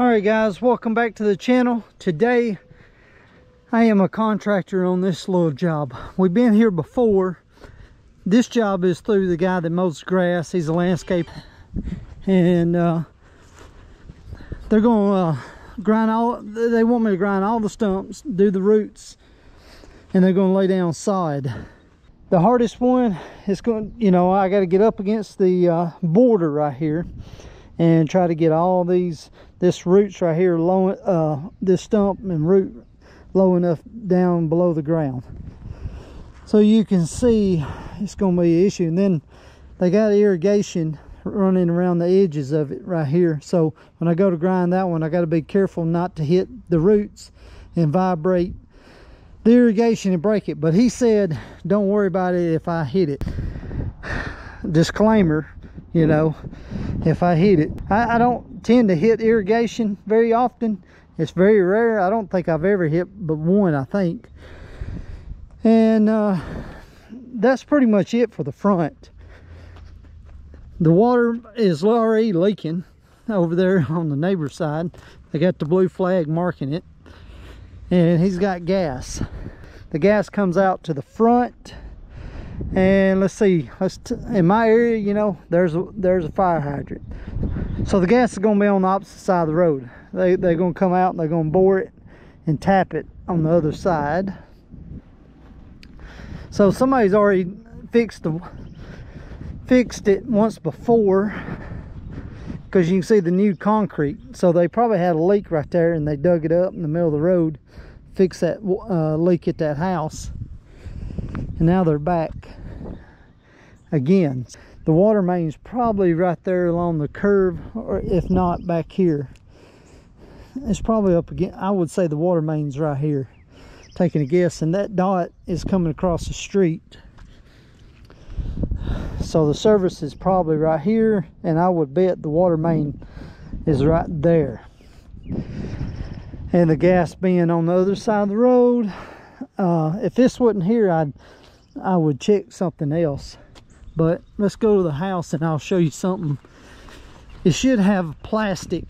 Alright guys, welcome back to the channel. Today I am a contractor on this little job. We've been here before. This job is through the guy that mows grass. He's a landscaper, and they're gonna they want me to grind all the stumps, do the roots, and they're gonna lay down sod. The hardest one is going, you know, I got to get up against the border right here and try to get all these roots right here low, this stump and root low enough down below the ground, so you can see it's going to be an issue. And then they got irrigation running around the edges of it right here, so when I go to grind that one, I got to be careful not to hit the roots and vibrate the irrigation and break it. But he said don't worry about it if I hit it. Disclaimer, you know, if I hit it, I don't tend to hit irrigation very often. It's very rare. I don't think I've ever hit but one, I think. And that's pretty much it for the front. The water is already leaking over there on the neighbor's side. They got the blue flag marking it, and he's got gas. The gas comes out to the front. And let's see, in my area, you know, there's a fire hydrant, so the gas is going to be on the opposite side of the road. They're going to come out and they're going to bore it and tap it on the other side. So somebody's already fixed it once before, because you can see the new concrete, so they probably had a leak right there and they dug it up in the middle of the road, fixed that leak at that house. And now they're back again. The water main's probably right there along the curve, or if not back here. It's probably up again. I would say the water main's right here, taking a guess, and that dot is coming across the street. So the service is probably right here, and I would bet the water main is right there. And the gas being on the other side of the road, if this wasn't here, I would check something else. But let's go to the house and I'll show you something. It should have plastic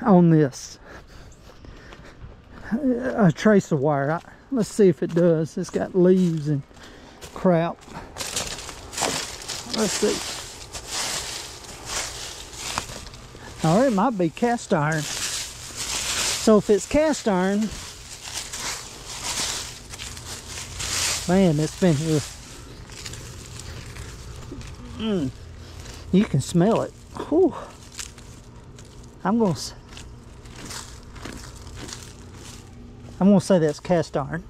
on this, a tracer wire. Let's see if it does. It's got leaves and crap. Let's see. Or it might be cast iron. So if it's cast iron, man, it's been here. You can smell it. Whew. I'm gonna say that's cast iron.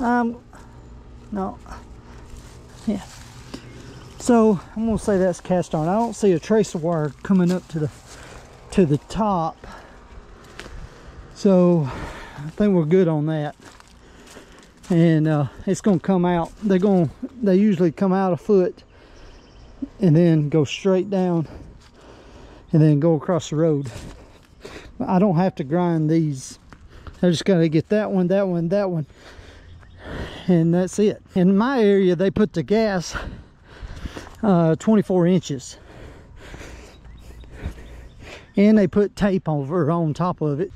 No. Yeah. So I'm gonna say that's cast iron. I don't see a tracer wire coming up to the top. So I think we're good on that. And it's gonna come out. They usually come out a foot and then go straight down and then go across the road. I don't have to grind these. I just gotta get that one, that one, that one, and that's it. In my area, they put the gas 24 inches, and they put tape over on top of it.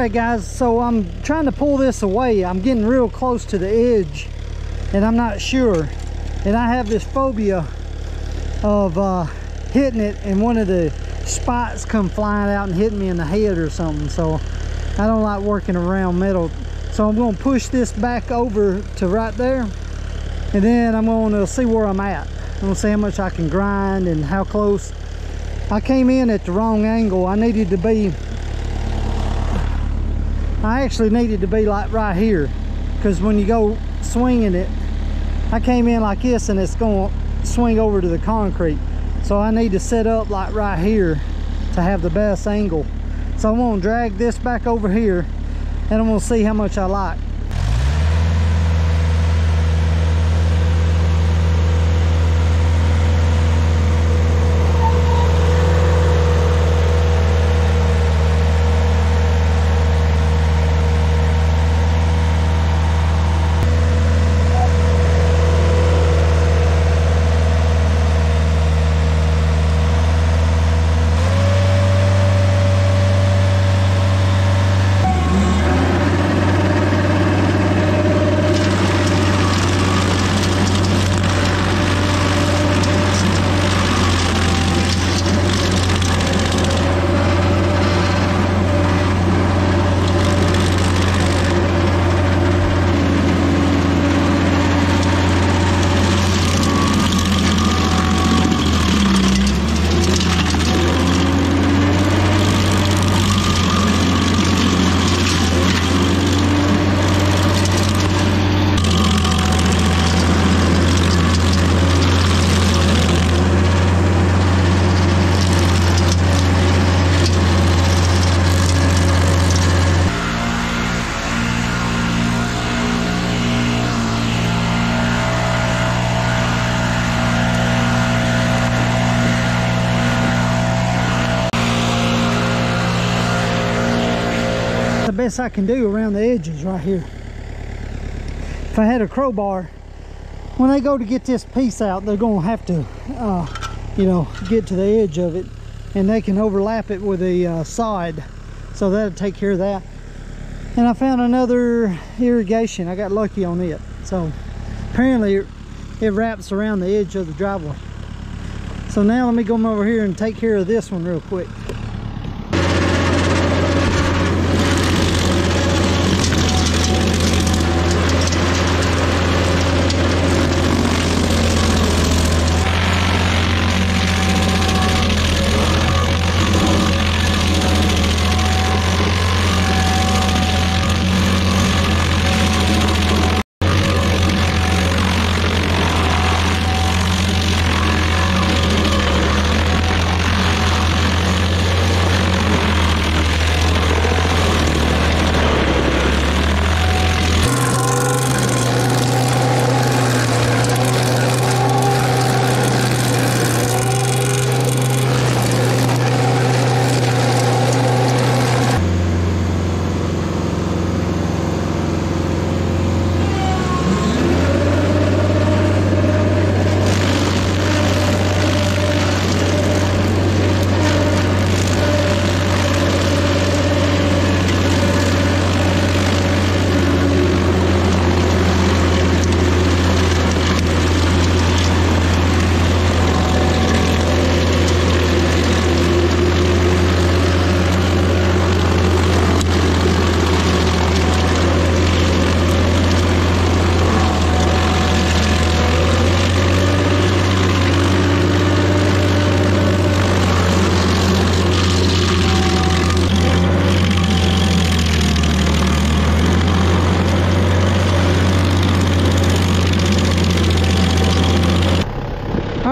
Alright guys, so I'm trying to pull this away. I'm getting real close to the edge and I'm not sure, and I have this phobia of hitting it and one of the spikes come flying out and hitting me in the head or something, so I don't like working around metal. So I'm going to push this back over to right there, and then I'm going to see where I'm at. I'm going to see how much I can grind and how close. I came in at the wrong angle. I actually needed to be like right here, because when you go swinging it, I came in like this and it's going to swing over to the concrete. So I need to set up like right here to have the best angle. So I'm going to drag this back over here and I'm going to see how much I like. Best I can do around the edges right here. If I had a crowbar, when they go to get this piece out, they're gonna have to you know, get to the edge of it, and they can overlap it with the side, so that'll take care of that. And I found another irrigation. I got lucky on it, so apparently it wraps around the edge of the driveway. So now let me go over here and take care of this one real quick.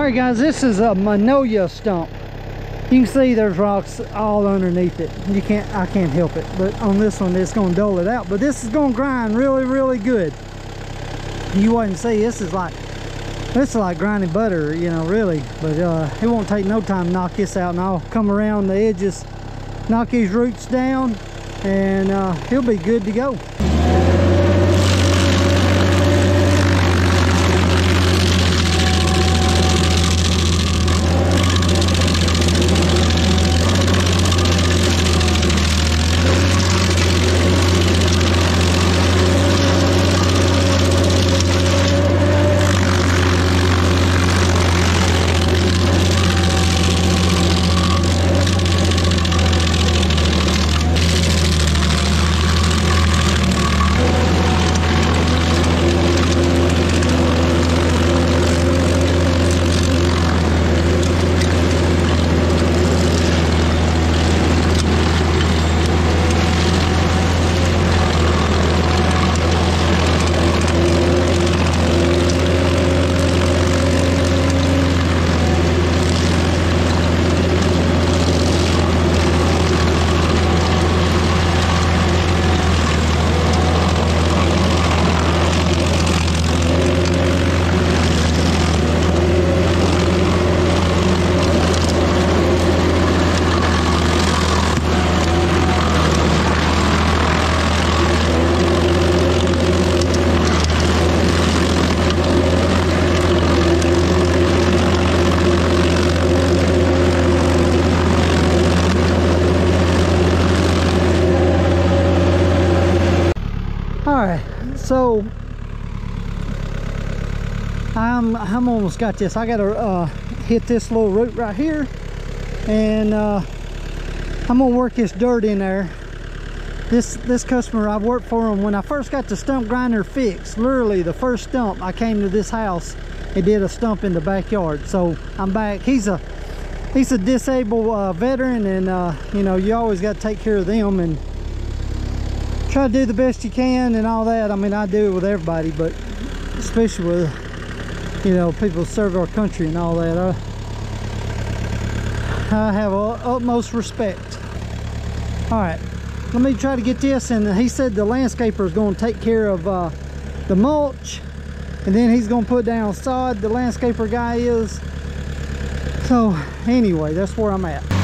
Alright guys, this is a Magnolia stump. You can see there's rocks all underneath it. I can't help it, but on this one it's going to dole it out. But this is going to grind really, really good. You wouldn't see, this is like grinding butter, you know, really. But it won't take no time to knock this out, and I'll come around the edges, knock these roots down, and he'll be good to go. So I'm almost got this. I gotta hit this little root right here, and I'm gonna work this dirt in there. This customer, I worked for him when I first got the stump grinder fixed. Literally the first stump, I came to this house and did a stump in the backyard. So I'm back. He's a disabled veteran, and you know, you always got to take care of them and try to do the best you can and all that. I mean, I do it with everybody, but especially with, you know, people who serve our country and all that. I have utmost respect. All right, let me try to get this. And he said the landscaper is going to take care of the mulch, and then he's going to put down sod, the landscaper guy is. So anyway, that's where I'm at.